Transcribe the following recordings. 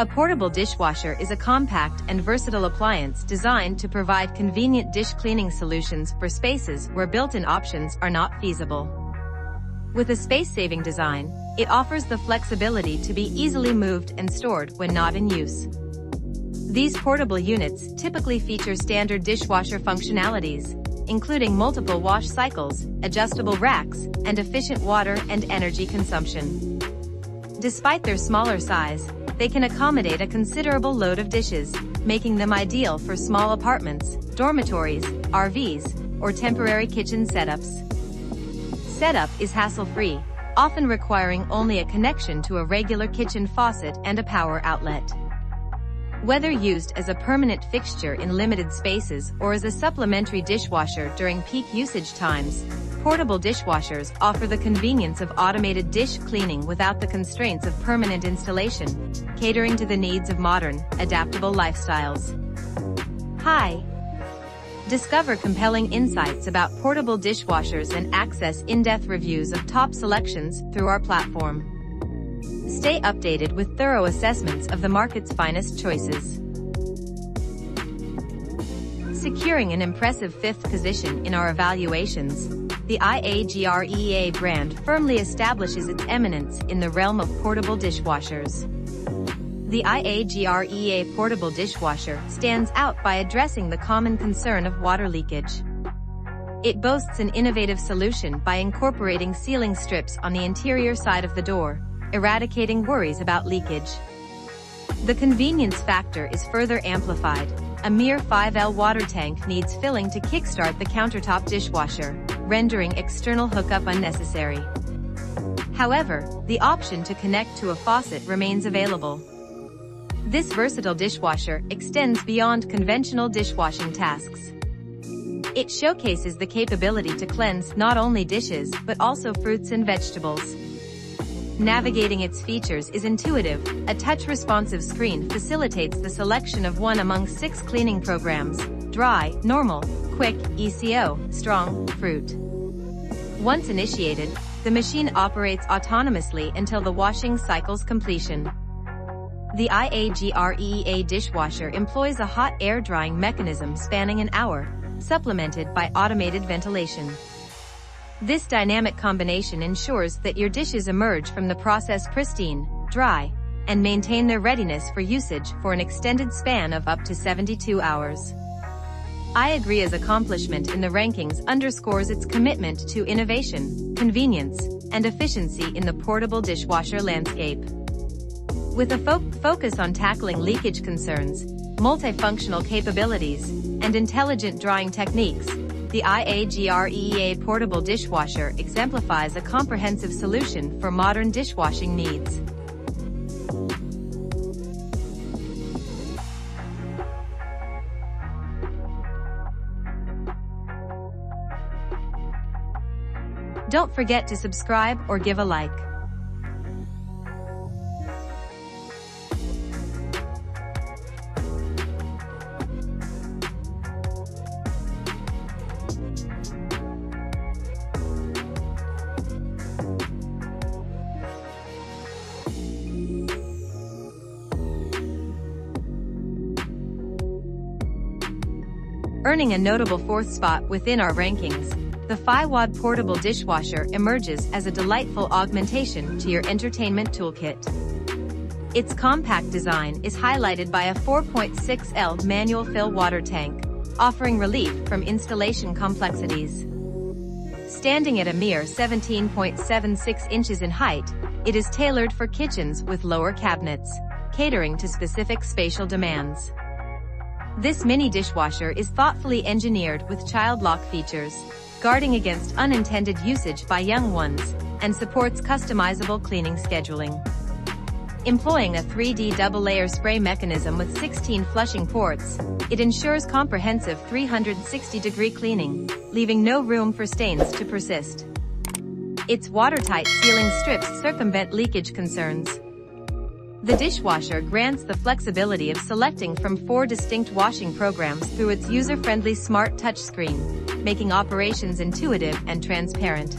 A portable dishwasher is a compact and versatile appliance designed to provide convenient dish cleaning solutions for spaces where built-in options are not feasible. With a space-saving design, it offers the flexibility to be easily moved and stored when not in use. These portable units typically feature standard dishwasher functionalities, including multiple wash cycles, adjustable racks, and efficient water and energy consumption. Despite their smaller size, they can accommodate a considerable load of dishes, making them ideal for small apartments, dormitories, RVs, or temporary kitchen setups. Setup is hassle-free, often requiring only a connection to a regular kitchen faucet and a power outlet. Whether used as a permanent fixture in limited spaces or as a supplementary dishwasher during peak usage times, portable dishwashers offer the convenience of automated dish cleaning without the constraints of permanent installation, catering to the needs of modern, adaptable lifestyles. Hi! Discover compelling insights about portable dishwashers and access in-depth reviews of top selections through our platform. Stay updated with thorough assessments of the market's finest choices. Securing an impressive fifth position in our evaluations, the IAGREA brand firmly establishes its eminence in the realm of portable dishwashers. The IAGREA portable dishwasher stands out by addressing the common concern of water leakage. It boasts an innovative solution by incorporating sealing strips on the interior side of the door, eradicating worries about leakage. The convenience factor is further amplified. A mere 5L water tank needs filling to kickstart the countertop dishwasher, rendering external hookup unnecessary. However, the option to connect to a faucet remains available. This versatile dishwasher extends beyond conventional dishwashing tasks. It showcases the capability to cleanse not only dishes but also fruits and vegetables. Navigating its features is intuitive. A touch-responsive screen facilitates the selection of one among 6 cleaning programs: dry, normal, quick, ECO, strong, fruit. Once initiated, the machine operates autonomously until the washing cycle's completion. The IAGREA dishwasher employs a hot air drying mechanism spanning an hour, supplemented by automated ventilation. This dynamic combination ensures that your dishes emerge from the process pristine, dry, and maintain their readiness for usage for an extended span of up to 72 hours. IAGREEA's accomplishment in the rankings underscores its commitment to innovation, convenience, and efficiency in the portable dishwasher landscape. With a focus on tackling leakage concerns, multifunctional capabilities, and intelligent drying techniques, the IAGREA portable dishwasher exemplifies a comprehensive solution for modern dishwashing needs. Don't forget to subscribe or give a like. Earning a notable 4th spot within our rankings, the Fywad portable dishwasher emerges as a delightful augmentation to your entertainment toolkit. Its compact design is highlighted by a 4.6L manual fill water tank, offering relief from installation complexities. Standing at a mere 17.76 inches in height, it is tailored for kitchens with lower cabinets, catering to specific spatial demands. This mini dishwasher is thoughtfully engineered with child lock features, guarding against unintended usage by young ones, and supports customizable cleaning scheduling. Employing a 3D double-layer spray mechanism with 16 flushing ports, it ensures comprehensive 360-degree cleaning, leaving no room for stains to persist. Its watertight sealing strips circumvent leakage concerns. The dishwasher grants the flexibility of selecting from 4 distinct washing programs through its user-friendly smart touchscreen, making operations intuitive and transparent.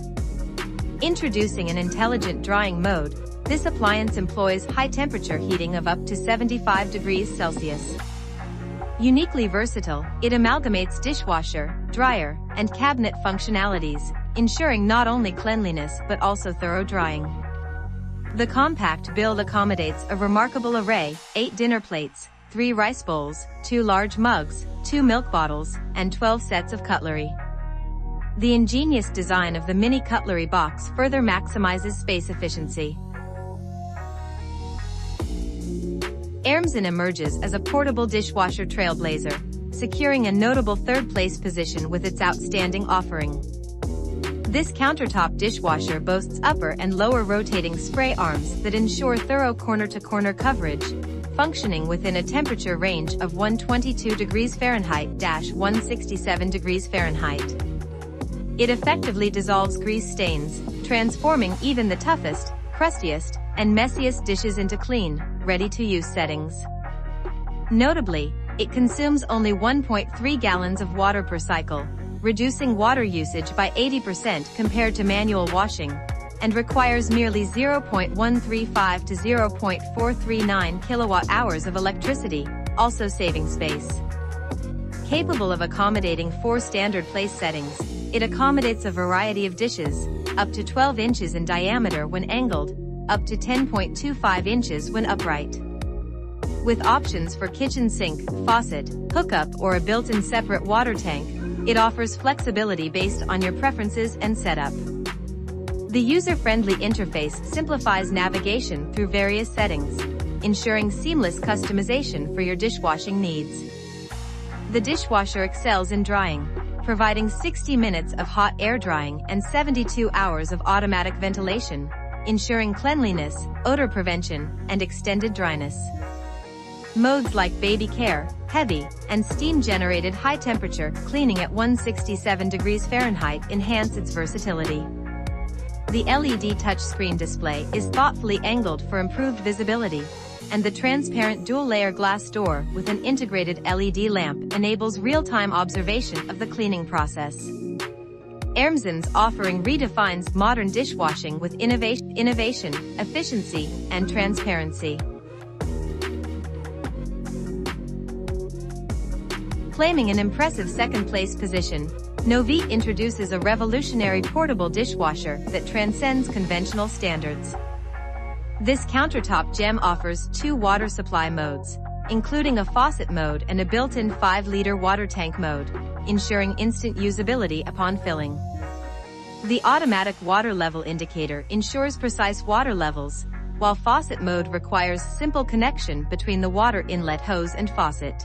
Introducing an intelligent drying mode, This appliance employs high-temperature heating of up to 75 degrees Celsius. Uniquely versatile, it amalgamates dishwasher, dryer, and cabinet functionalities, ensuring not only cleanliness but also thorough drying. The compact build accommodates a remarkable array: 8 dinner plates, 3 rice bowls, 2 large mugs, 2 milk bottles, and 12 sets of cutlery. The ingenious design of the mini cutlery box further maximizes space efficiency. AIRMSEN emerges as a portable dishwasher trailblazer, securing a notable third-place position with its outstanding offering. This countertop dishwasher boasts upper and lower rotating spray arms that ensure thorough corner-to-corner coverage, functioning within a temperature range of 122 degrees Fahrenheit-167 degrees Fahrenheit. It effectively dissolves grease stains, transforming even the toughest, crustiest, and messiest dishes into clean, ready-to-use settings. Notably, it consumes only 1.3 gallons of water per cycle, reducing water usage by 80% compared to manual washing, and requires merely 0.135 to 0.439 kilowatt-hours of electricity, also saving space. Capable of accommodating 4 standard place settings, it accommodates a variety of dishes, up to 12 inches in diameter when angled, up to 10.25 inches when upright. With options for kitchen sink, faucet, hookup, or a built-in separate water tank, it offers flexibility based on your preferences and setup. The user-friendly interface simplifies navigation through various settings, ensuring seamless customization for your dishwashing needs. The dishwasher excels in drying, providing 60 minutes of hot air drying and 72 hours of automatic ventilation, ensuring cleanliness, odor prevention, and extended dryness. Modes like baby care, heavy, and steam-generated high-temperature cleaning at 167 degrees Fahrenheit enhance its versatility. The LED touchscreen display is thoughtfully angled for improved visibility, and the transparent dual-layer glass door with an integrated LED lamp enables real-time observation of the cleaning process. AIRMSEN's offering redefines modern dishwashing with innovation, efficiency, and transparency. Claiming an impressive second-place position, NOVETE introduces a revolutionary portable dishwasher that transcends conventional standards. This countertop gem offers 2 water supply modes, including a faucet mode and a built-in 5-liter water tank mode, ensuring instant usability upon filling. The automatic water level indicator ensures precise water levels, while faucet mode requires simple connection between the water inlet hose and faucet.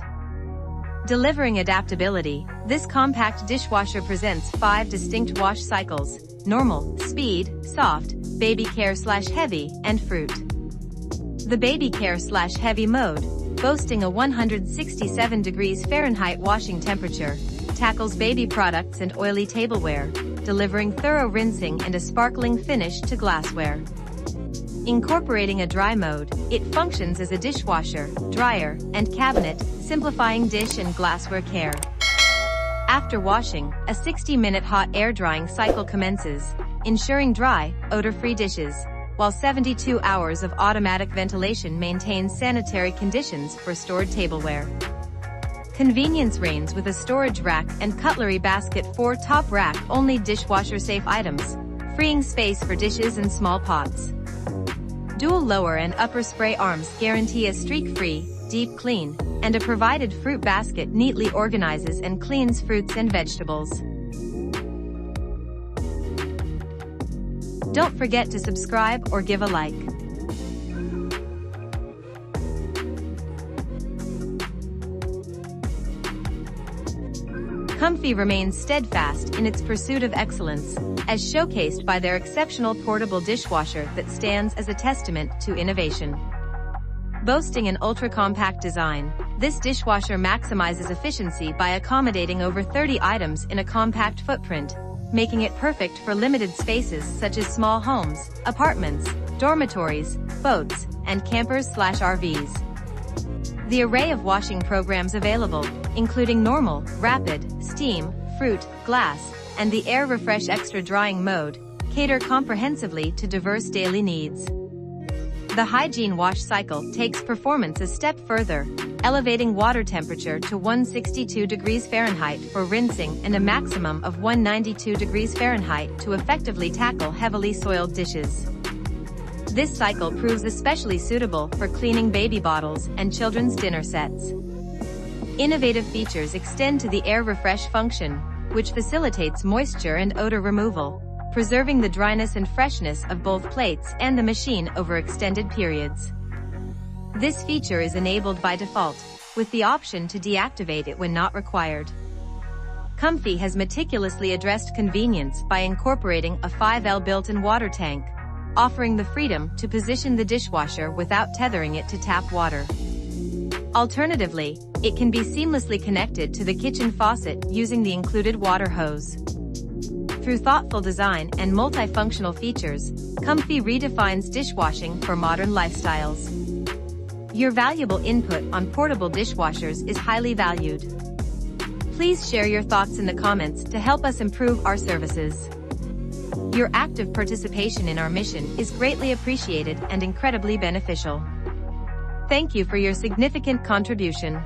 Delivering adaptability, this compact dishwasher presents 5 distinct wash cycles: normal, speed, soft, baby care/heavy, and fruit. The baby care/heavy mode, boasting a 167 degrees Fahrenheit washing temperature, tackles baby products and oily tableware, delivering thorough rinsing and a sparkling finish to glassware. Incorporating a dry mode, it functions as a dishwasher, dryer, and cabinet, simplifying dish and glassware care. After washing, a 60-minute hot air drying cycle commences, ensuring dry, odor-free dishes, while 72 hours of automatic ventilation maintains sanitary conditions for stored tableware. Convenience reigns with a storage rack and cutlery basket for top rack only dishwasher-safe items, freeing space for dishes and small pots. Dual lower and upper spray arms guarantee a streak-free, deep clean, and a provided fruit basket neatly organizes and cleans fruits and vegetables. Don't forget to subscribe or give a like. COMFEE' remains steadfast in its pursuit of excellence, as showcased by their exceptional portable dishwasher that stands as a testament to innovation. Boasting an ultra-compact design, this dishwasher maximizes efficiency by accommodating over 30 items in a compact footprint, making it perfect for limited spaces such as small homes, apartments, dormitories, boats, and campers/RVs. The array of washing programs available, including normal, rapid, steam, fruit, glass, and the Air Refresh Extra Drying mode, cater comprehensively to diverse daily needs. The hygiene wash cycle takes performance a step further, elevating water temperature to 162 degrees Fahrenheit for rinsing and a maximum of 192 degrees Fahrenheit to effectively tackle heavily soiled dishes. This cycle proves especially suitable for cleaning baby bottles and children's dinner sets. Innovative features extend to the air refresh function, which facilitates moisture and odor removal, preserving the dryness and freshness of both plates and the machine over extended periods. This feature is enabled by default, with the option to deactivate it when not required. COMFEE' has meticulously addressed convenience by incorporating a 5L built-in water tank, offering the freedom to position the dishwasher without tethering it to tap water. Alternatively, it can be seamlessly connected to the kitchen faucet using the included water hose. Through thoughtful design and multifunctional features, COMFEE' redefines dishwashing for modern lifestyles. Your valuable input on portable dishwashers is highly valued. Please share your thoughts in the comments to help us improve our services. Your active participation in our mission is greatly appreciated and incredibly beneficial. Thank you for your significant contribution.